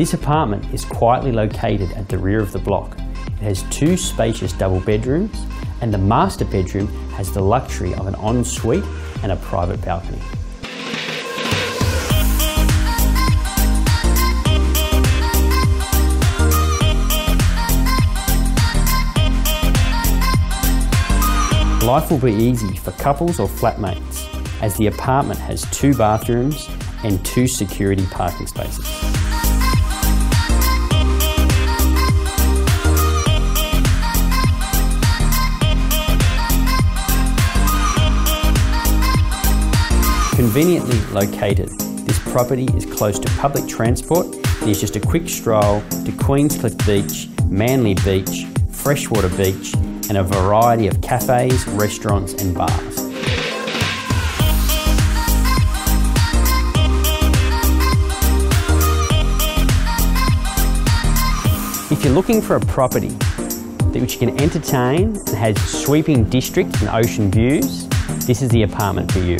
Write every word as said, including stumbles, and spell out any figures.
This apartment is quietly located at the rear of the block. It has two spacious double bedrooms, and the master bedroom has the luxury of an ensuite and a private balcony. Life will be easy for couples or flatmates, as the apartment has two bathrooms and two security parking spaces. Conveniently located, this property is close to public transport and is just a quick stroll to Queenscliff Beach, Manly Beach, Freshwater Beach, and a variety of cafes, restaurants and bars. If you're looking for a property that which you can entertain and has sweeping districts and ocean views, this is the apartment for you.